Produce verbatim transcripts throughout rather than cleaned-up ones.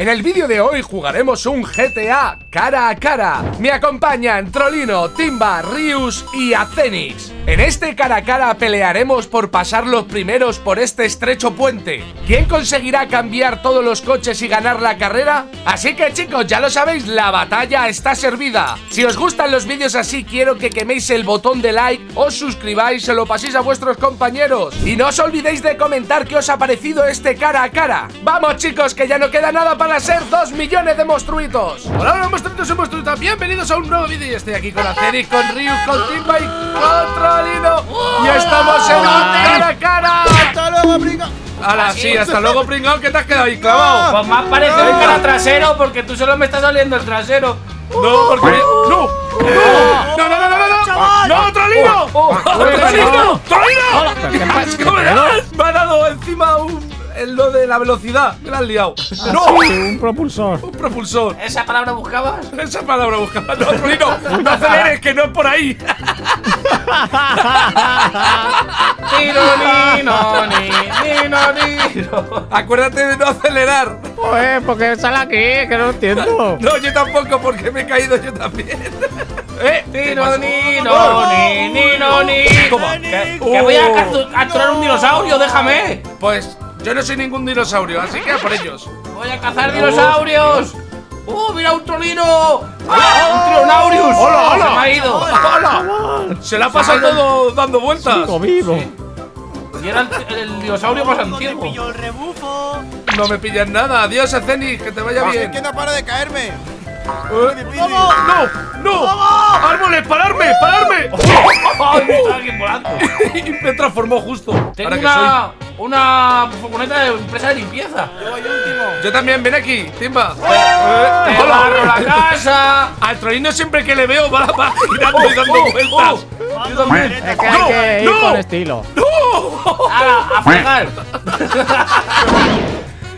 En el vídeo de hoy jugaremos un G T A cara a cara. Me acompañan Trollino, Timba, Rius y Acenix. En este cara a cara pelearemos por pasar los primeros por este estrecho puente. ¿Quién conseguirá cambiar todos los coches y ganar la carrera? Así que chicos, ya lo sabéis, la batalla está servida. Si os gustan los vídeos así, quiero que queméis el botón de like, os suscribáis, se lo paséis a vuestros compañeros. Y no os olvidéis de comentar qué os ha parecido este cara a cara. Vamos chicos, que ya no queda nada para ser dos millones de monstruitos. Hola, hola, monstruitos y monstruitas. Bienvenidos a un nuevo vídeo. Y estoy aquí con Acenix, con Rius, con Timba y con Trollino. Y estamos en cara a cara. Hasta luego, pringao. Hola, sí, hasta luego, pringao, que te has quedado ahí clavado. Pues más parecido el cara trasero, porque tú solo me estás oliendo el trasero. No, porque... ¡No! ¡No! ¡No, no, no, no! ¡No, Trollino! ¡Trollino! ¡Trollino! Me ha dado encima un... lo de la velocidad, me la han liado. Ah, ¡no! Sí, un propulsor. Un propulsor. ¿Esa palabra buscabas? Esa palabra buscabas. No, Trollino, no aceleres, que no es por ahí. Tiro, ni, no, ni, ni, no, ni. Acuérdate de no acelerar. Pues, porque sale aquí, que no lo entiendo. No, yo tampoco, porque me he caído yo también. Eh, tiro, ni, no, ni, ni, no, ni. ¿Cómo? ¿Que, uh. que voy a capturar un dinosaurio? Déjame. Pues... yo no soy ningún dinosaurio, así que a por ellos. ¡Voy a cazar dinosaurios! ¡Oh, mira un Trollino! ¡Ah, un Trollinaurius! ¡Hola, hola! ¡Se me ha ido! ¡Hola! ¡Se la ha pasado todo dando vueltas! ¡Sigo vivo! Y era el dinosaurio más antiguo. No me pillas nada. Adiós, Acenix, que te vaya bien. ¡Que no para de caerme! ¡Vamos! ¡No! ¡No! ¡Árboles, pararme! ¡Pararme! Me transformó justo. Tengo una... una furgoneta de empresa de limpieza. Yo, yo, yo también, ven aquí, Timba. ¡Eh! ¡Eh! ¡Te barro la casa! Al Trollino siempre que le veo va, va girando y dando oh, vueltas. Oh, oh. También. Es que hay que no, ir no, con estilo. ¡No! ¡Hala, a fregar!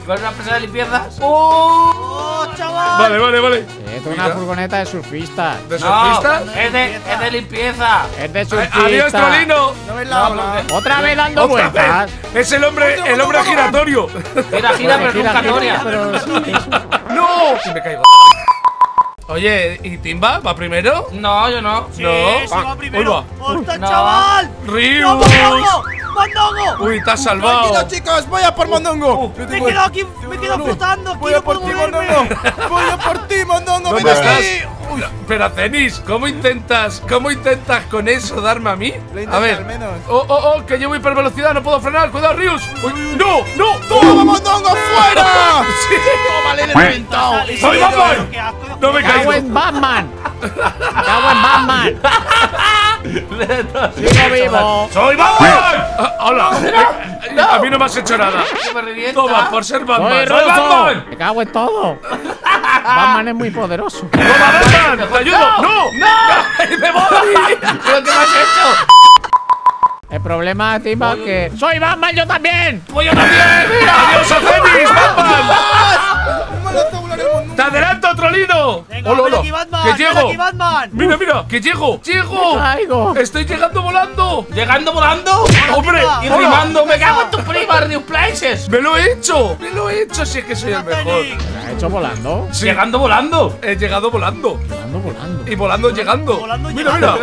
¿Con una empresa de limpieza? ¡Oh, chaval! Vale, vale, vale. Es una furgoneta de surfista. ¿De surfista? No, es, de, es de limpieza. Es de surfista. Adiós, Trollino. No ves la ola. Otra vez dando vueltas. Es el hombre, el hombre giratorio. Era gira, pero nunca toria. ¡No! Si me caigo. Oye, ¿y Timba va primero? No, yo no. Sí, no. Sí, va primero. ¡Hostia, chaval! ¡Rius! ¡Mondongo! ¡Uy, te has salvado! ¡Tranquilo, chicos! ¡Voy a por Mondongo! ¡Me he quedado aquí! ¡Me he quedado flotando! ¡Voy a por ti, Mondongo! ¡Voy a por ti, Mondongo! ¡Ven aquí! Pero, Acenix, ¿cómo intentas? ¿Cómo intentas con eso darme a mí? A ver, al menos. ¡Oh, oh, oh! ¡Que llevo hipervelocidad! ¡No puedo frenar! ¡Cuidado, Rius! ¡No! ¡No! ¡Toma, Mondongo! ¡Fuera! ¡Sí! ¡Tómale el reventado! ¡Soy Batman! ¡No me caigo! ¡Cago en Batman! ¡Cago en Batman! ¡Sigo vivo! ¡Soy Batman! Ah, ¡hola! No. A mí no me has hecho nada. Toma, por ser Batman. ¡Soy Batman! ¡Me cago en todo! Batman es muy poderoso. ¡Toma, Batman! ¡Te ayudo! ¡No! ¡No! ¡No! ¡Me voy! ¿Pero qué me has hecho? El problema, Timba, es que... ¡soy Batman yo también! ¡Voy yo también! Mira. ¡Adiós, Acenix! ¡Batman! ¡Te adelanto, Trollino! ¡Hola, hola! ¡Que llego! ¡Mira, mira! ¡Que llego! ¡Llego! ¡Estoy llegando volando! ¿Llegando volando? ¡Hombre! ¡Y rimando! ¡Me cago en tu prima, New Places! ¡Me lo he hecho! ¡Me lo he hecho! Si es que soy el mejor. ¿Me has hecho volando? ¡Llegando volando! He llegado volando. Llegando volando. Y volando llegando. ¡Mira, mira!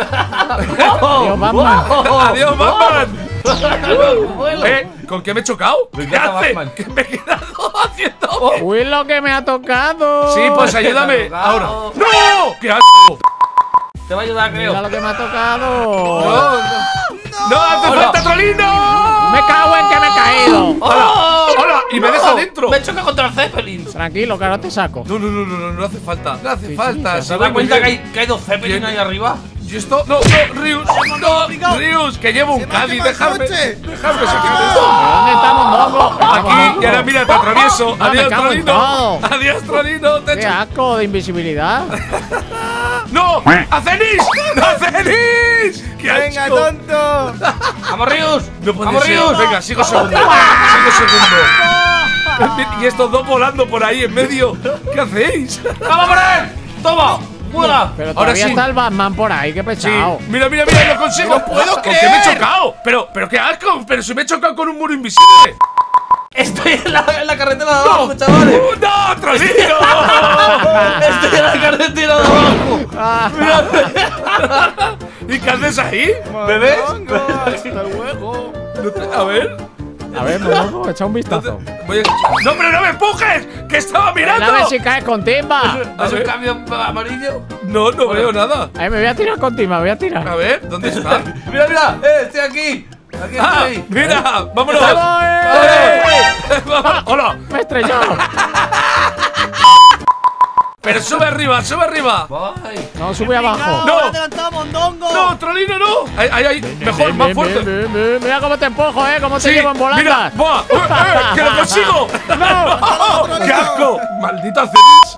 ¡Adiós, Batman! ¡Adiós, Batman! ¿Eh? ¿Con qué me he chocado? ¿Qué hace? ¿Qué me he quedado haciendo? ¡Uy, lo que me ha tocado! Sí, pues ayúdame. Ahora. ¡No! ¡Qué asco! Te va a ayudar, creo. ¡Mira lo que me ha tocado! ¡No! ¡No! ¡No hace falta, Trollino! ¡Me cago en que me he caído! ¡Hola! ¡Hola! ¡Y me deja dentro! ¡Me he chocado contra el Zeppelin! Tranquilo, que ahora te saco. No, no, no, no, no hace falta. No hace falta. ¿Se da cuenta que hay dos Zeppelin ahí arriba? ¿Y esto? No, no, Rius, no, Rius, que llevo un Cádiz, déjame, déjame, ¡oh! Aquí, y ahora mira, te atravieso. No, adiós, Trollino. Adiós, Trollino. Te he hecho asco de invisibilidad. ¡No! ¡Acenix! ¡No, Acenix! ¡Qué asco! ¡Venga, tonto! ¡Vamos, Rius! No ¡Vamos, Rius! Venga, sigo segundo. Sigo segundo. Y estos dos volando por ahí en medio. ¿Qué hacéis? ¡Vamos por él! ¡Toma! No, pero ahora sí está el Batman por ahí, qué pesado. Sí. Mira, mira, mira, lo consigo. No puedo creer. ¿Con qué me he chocado? Pero, pero qué asco. Pero si me he chocado con un muro invisible. Estoy en la, en la carretera de abajo, no, chavales. ¡No, Trollino! Estoy en la carretera de abajo. ¿Y qué haces ahí? ¿Bebés? Hasta luego. A ver. A ver, Mondongo, echa un vistazo. Voy a... ¡No, pero no me empujes! ¡Que estaba mirando! A ver si caes con Timba. ¿Es un cambio amarillo? No, no veo nada. A ver, me voy a tirar con Timba, me voy a tirar. A ver, ¿dónde está? ¡Mira, mira! ¡Eh, estoy aquí! Aquí ah, estoy. ¡Mira! ¡Vámonos! ¡Vámonos! ¡Hola! ¡Me he estrellado! ¡Pero sube arriba! ¡Sube arriba! Bye. ¡No, sube abajo! ¡No! ¡Me levantado, Mondongo! ¡No, Trollino, no! ¡Ahí, ahí! ahí. ¡Mejor, ven, más ven, fuerte! Ven, ven, ven. ¡Mira cómo te empujo, eh! ¡Cómo sí, te llevo en volandas! ¡Mira! ¡Buah! ¡Eh, eh! ¡Que lo consigo! ¡No! ¡No! ¡Qué asco! ¡Maldita Acenix!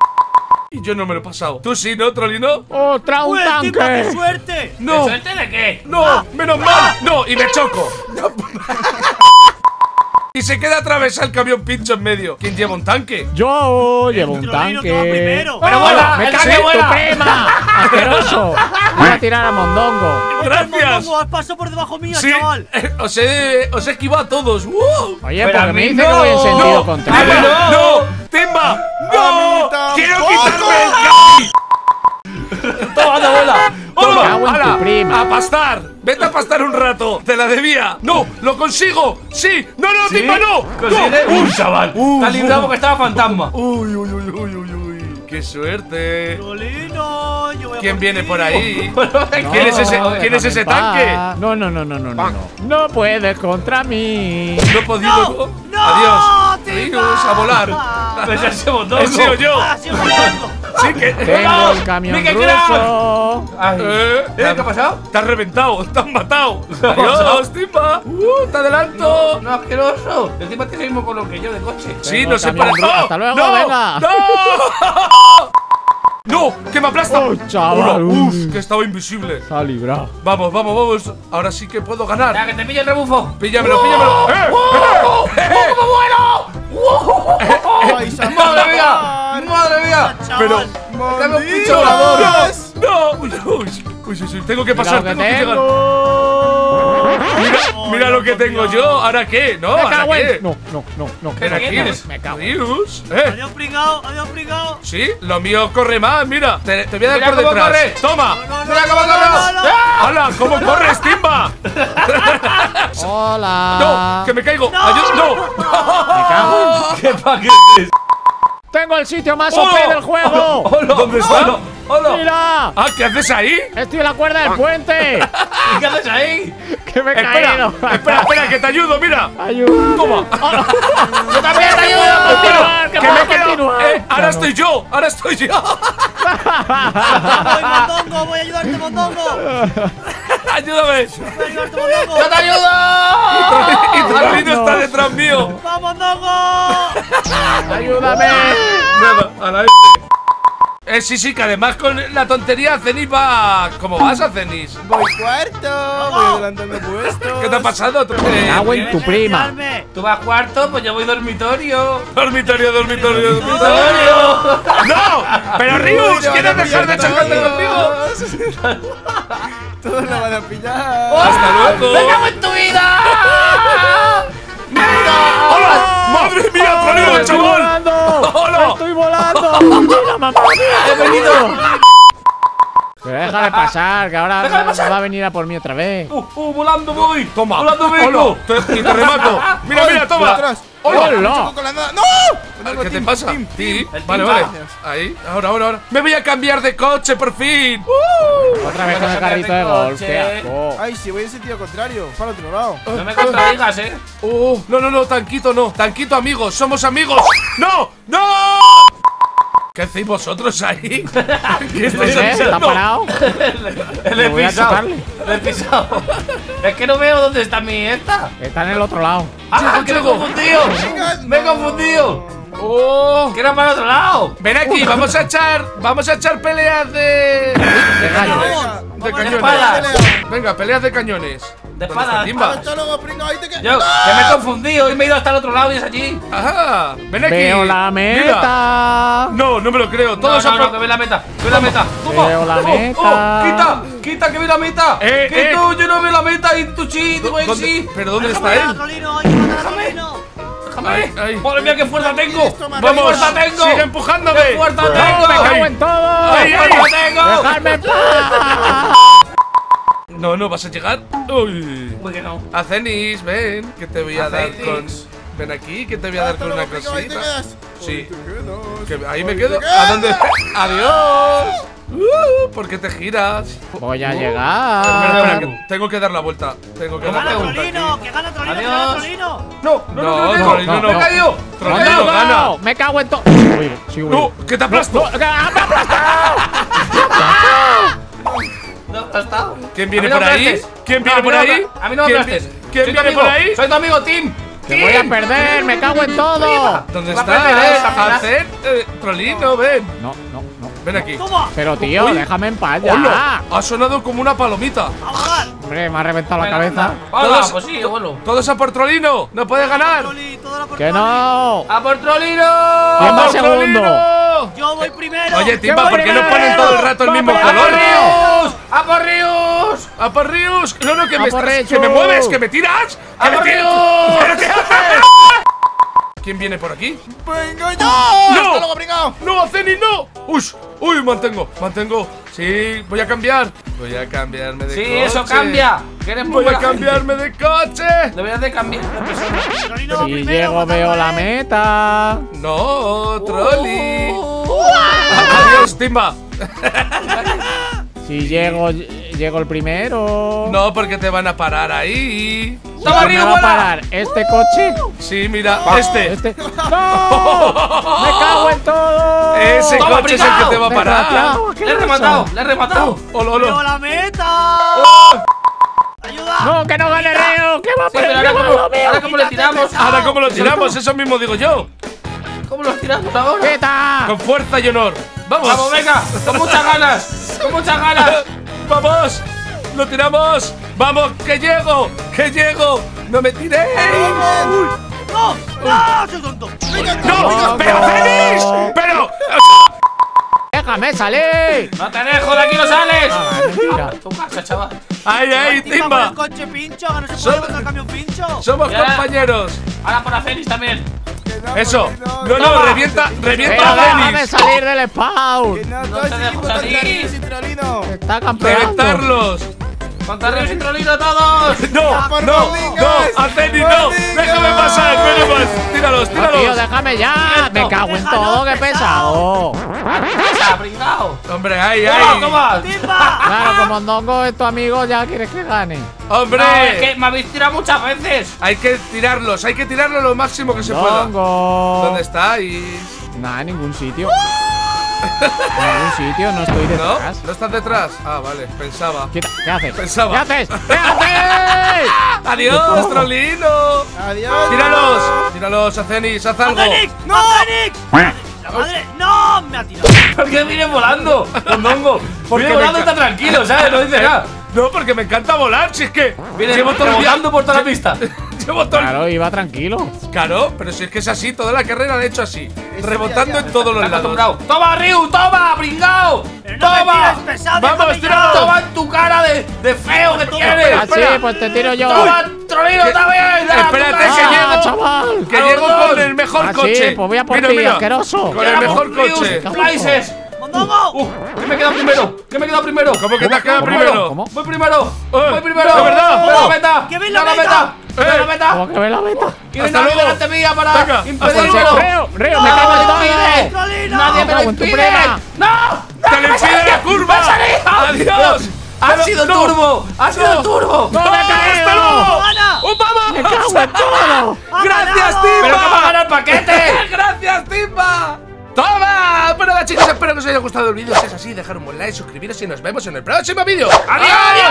Y yo no me lo he pasado. ¿Tú sí, no, Trollino? ¡Otra un tanque! ¡Qué suerte! No. ¿De suerte de qué? ¡No! Ah, ¡menos ah, mal! ¡No! ¡Y me choco! No. Y se queda atravesado el camión pincho en medio. ¿Quién lleva un tanque? Yo llevo un tanque. Que va primero. ¡Pero vuela! ¡Me cae tu prima! ¡Asqueroso! Voy a tirar a Mondongo. ¡Gracias! ¡Has pasado por debajo mío, sí, chaval! Os he, os he esquivado a todos. ¡Wow! Oye, pero porque me dice no, que voy en sentido no, contrario. ¡No! ¡No! ¡Timba! ¡No! ¡Quiero quitarme el c***! ¡Toma, no vuela! ¡Hola! ¡A pastar! ¡Vete a pastar un rato! ¡Te la debía! ¡No! ¡Lo consigo! ¡Sí! ¡No, no, ¿sí? Timba, no! ¡Consigues! ¡Uy, uh, chaval! Uh, ¡Te has librado uh, porque estaba fantasma! ¡Uy, uy, uy, uy, uy! uy. ¡Qué suerte! ¡Trollino! Yo voy a ¿quién viene por ahí? No, ¿quién es ese, ¿quién es ese tanque? No, no, no, no, no, no. ¡No puedes contra mí! ¡No he podido! ¡No! no ¡Adiós! ¡Rius, a volar! ¡Pues ese botón! ¡He sido yo! Sí, que tengo el camión ruso. Ay. Eh, eh, ¿Qué ha pasado? Te has reventado, te has matado. ¡Adiós, Timba! ¡Uh, te adelanto! No, no, asqueroso. El Timba tiene el mismo color que yo de coche. Tengo sí, no se para. ¡Oh! ¡Hasta luego, no, venga! ¡No! ¡No! ¡Que me aplasta! Oh, chaval, uf, ¡Uf! ¡Que estaba invisible! Se ha librado. Vamos, vamos, vamos. Ahora sí que puedo ganar. ¡Ya, que te pille el rebufo! ¡Píllamelo, oh, píllamelo! ¡Eh! ¡Oh! ¡Eh! ¡Oh, cómo vuelo! ¡Oh! Eh, eh. ¡Madre mía! ¡Madre mía! Pero... ¡Tengo un pincho volador! ¡No! ¡Uy, uy, uy, uy! Tengo que pasar, tengo que llegar. Mira, mira lo que tengo yo. ¿Ahora qué? ¿No? ¿Ahora qué? No, no, no, no. ¿Pero quién es? Me cago. Rius. Adiós, pringao, adiós, pringao. Sí, lo mío corre más, mira. Te voy a dar por detrás. ¡Toma! ¡Mira cómo corres! ¡Hala! ¿Cómo corres, Timba? ¡Hola! ¡No! ¡Que me caigo! ¡Adiós! ¡No! ¡Me cago! ¡Qué paquetes! ¡Tengo el sitio más oh, O P del juego! Oh, oh, oh, ¿dónde está? Oh, oh, oh, ¡mira! Ah, ¿qué haces ahí? Estoy en la cuerda del puente. ¿Y qué haces ahí? Que me he espera, caído. Espera, espera, que te ayudo, mira. Ayuda. Toma. Oh. Yo también te ayudo a continuar. Que, que me quedo. Continuar. Eh, ahora no, estoy yo, ahora estoy yo. Voy, Mondongo, voy a ayudarte, Mondongo. Ayúdame. Voy a ayudarte, Mondongo. ¡Yo te ayudo! Y Trollino está detrás mío. ¡Vamos, Mondongo! ¡Ayúdame! Nada, a la Eh, sí, sí, que además con la tontería Acenix va... ¿Cómo vas, Acenix? Voy cuarto, voy adelantando puestos. ¿Qué te ha pasado? Me cago en tu prima. Tú vas cuarto, pues yo voy dormitorio. Dormitorio, dormitorio, dormitorio. ¡No! ¡Pero Rius! ¿Quieres dejar de chocarte conmigo? Todos la van a pillar. ¡Hasta luego! ¡Me cago en tu vida! ¡Hola! ¡Madre mía, Trollino, chaval! ¡Hola! ¡Estoy volando! ¡Mira, mamá! ¡He venido! Pero déjale pasar, que ahora no, pasar. No va a venir a por mí otra vez. ¡Uh, uh! ¡Volando voy! ¡Toma! ¡Volando vengo! ¡Y te, te remato! ¡Mira, mira, toma! ¡Hola! ¡No! ¡No! ¿Qué te pasa? Team, team, team. Vale, vale. Ahí, ahora, ahora, ahora. ¡Me voy a cambiar de coche, por fin! Uh, otra vez con el carrito de, de golf, qué asco. Ay, si voy en sentido contrario, para el otro lado. No me contradigas, eh. Uh, no, no, no, tanquito no. Tanquito, amigos, somos amigos. ¡No! ¡No! ¿Qué hacéis vosotros ahí? ¿Qué estáis haciendo? ¿Está parado? El he pisado. El he pisado. Es que no veo dónde está mi esta. Está en el otro lado. ¡Ah, que me he confundido! ¡Me he confundido! ¡Oh! ¡Que era para el otro lado! Ven aquí, vamos a echar. Vamos a echar peleas de. De cañones. De cañones. Venga, peleas de cañones. De espada. Yo, que me he confundido y me he ido hasta el otro lado y es allí. Ajá. Ven aquí. Veo la meta. Mira. No, no me lo creo. Todos no, no, no, que ve la meta. Ve la meta. Toma. Veo la meta. Oh, quita, quita que ve la meta. Eh, que eh. No, yo no veo la meta y tú sí, tú sí. Pero ¿dónde está él? Déjame. ¡Déjame! ¡Madre mía, qué fuerza tengo! ¡Qué fuerza tengo! ¡Sigue empujándome! ¡Qué fuerza tengo! ¡Me cago en todo! ¡Qué fuerza tengo! ¡Dejadme en paz! No, no, ¿vas a llegar? ¡Uy! Pues que no. Acenix, ven, que te voy a dar con... Ven aquí, que te voy a dar con una cosita. Sí. Ahí me quedo. ¿A dónde? ¡Adiós! Uh, ¿Por qué te giras? Voy a uh. llegar. Espera, espera, que tengo que dar la vuelta. Tengo que, que dar la vuelta. Trollino, ¡que gana Trollino! ¡Que gana Trollino! ¡No! ¡No, no, no! no, Trollino, no, no. ¡Me he caído! ¡Trollino, no, gana! No, ¡me cago en todo! ¡No! ¡Que te aplasto! ¡Me ¡No, aplastado! ¿Quién viene por ahí? ¿Quién viene por ahí? A mí no me aplastes. ¿Quién viene por ahí? ¡Soy tu amigo, Tim! ¡Que voy a perder! ¡Me cago en todo! ¿Dónde está? ¡Hacer! ¡Trollino, ven! No, no, no. Ven aquí. Pero tío, Uy. déjame en paz ya. Hola. Ha sonado como una palomita. Hombre, me ha reventado la cabeza. Hola, pues sí, bueno. Todos a por Trollino. No puedes ganar. Que no. A por Trollino. ¿Quién va segundo? Yo voy primero. Oye, Timba, ¿por qué no ponen todo el rato el mismo color? ¡A por Rius! ¡A por Rius! No, no, que me estás. ¡Que me mueves! ¡Que me tiras! ¡A por Rius! ¡Pero qué haces! ¿Quién viene por aquí? ¡Venga yo! ¡No! ¡Hasta luego, ¡No, Acenix, no! ¡Uy! ¡Uy! Mantengo, mantengo. Sí, voy a cambiar. Voy a cambiarme de sí, coche. Sí, eso cambia. Voy a cambiarme gente. de coche. Deberías de cambiar. Si no, sí, llego, veo la meta. No, Trolli. Uh, uh, Adiós, Timba. Si sí. llego, llego el primero. No, porque te van a parar ahí. ¡Toma, Rius, va a parar este coche? Sí, mira, ah, este. este. ¡No! ¡Me cago en todo! Ese Toma, coche brigado. es el que te va a parar. Claro, ¡Le he rematado! ¡Le he rematado! ¡Olo, olo! ¡Pero la meta! Oh. ¡Ayuda! ¡No, que no gane Rius! ¡Que va a perder! ¡Ahora cómo lo tiramos! ¡Ahora cómo lo tiramos! ¡Eso mismo digo yo! ¿Cómo lo tiramos ahora? ¡Meta! Con fuerza y honor. ¡Vamos! ¡Vamos, venga! ¡Con muchas ganas! ¡Con muchas ganas! ¡Vamos! ¡Lo tiramos! ¡Vamos, que llego! ¡Que llego! ¡No me tiréis! ¡No! ¡No! ¡Soy tonto! ¡No! ¡Pero Acenix! ¡Pero! ¡Déjame salir! ¡No te dejo! ¡De aquí no sales! ¡Tu casa, chaval! ¡Ay, ay, Timba! ¡Timba con el coche pincho! ¡No se puede contra el camión pincho! ¡Somos compañeros! ¡Ahora por Acenix también! Eso, no, no, revienta, revienta a Acenix. Salir del spawn. No te dejo salir. Está campeando. Reventarlos. Contra Rius y Trollino todos. No, no, no, Acenix, no. Déjame pasar, venimos. Tíralos, tíralos. Tío, déjame ya. Me cago en todo, que pesado. Pesa, brindado. Hombre, ahí, ahí. Claro, como Mondongo es tu amigo, ya quieres que gane. ¡Hombre! No, es que me habéis tirado muchas veces. Hay que tirarlos, hay que tirarlos lo máximo que se pueda. ¿Dónde estáis? Nada, en ningún sitio. En ningún sitio, no estoy detrás. ¿No? ¿No estás detrás? Ah, vale, pensaba. ¿Qué, ¿Qué haces? Pensaba. ¿Qué haces? ¿Qué haces? ¡Adiós, Trollino! ¡Adiós! ¡Tíralos! ¡Tíralos, Acenix! ¡Haz algo! ¡Acenix! ¡No! ¡Acenix! ¡La madre! ¡No! ¡Me ha tirado! ¿Por qué viene volando? Mondongo. Porque viene volando está tranquilo, ¿sabes? No dice nada. No, porque me encanta volar, si es que Viene llevo todo volando por toda la pista. Llevo todo Claro, iba tranquilo. Claro, pero si es que es así, toda la carrera la he hecho así, rebotando en todos los lados. ¡Toma, Rius! ¡Toma, pringao! ¡Toma! ¡Vamos, tira! ¡Toma en tu cara de, de feo que tienes! Así, pues te tiro yo. ¡Toma, Trollino, también! Espérate, que llego, chaval. Que llego con el mejor coche. Pues voy a por ti, asqueroso. Con el mejor coche. ¡Places! ¡Mondongo! Uh, uh, ¡Que me he quedado primero! ¡Que me he quedado primero! ¿Cómo que te has quedado primero? ¿Cómo? ¡Voy primero! Eh, ¡Voy primero! ¡De verdad! ¡Ve la meta! ¡Que ve la meta! ¡Ve la meta! ¡Cómo que ve la meta! ¡Que ve la meta! ¡Hasta luego! ¡Para impedirlo! ¡Rius! ¡Rius! ¡Me cago en todo! ¡Nadie me lo impide! ¡No! ¡Te lo impide la curva! ¡Adiós! ¡Ha sido turbo! ¡Ha sido turbo! ¡No me caes! ¡Vamos! ¡Me cago en todo! ¡Gracias, Timba! ¡Pero que va a ganar el paquete! ¡Gracias, Timba! ¡Toma! Bueno, chicos, espero que os haya gustado el vídeo. Si es así, dejar un buen like, suscribiros y nos vemos en el próximo vídeo. ¡Adiós!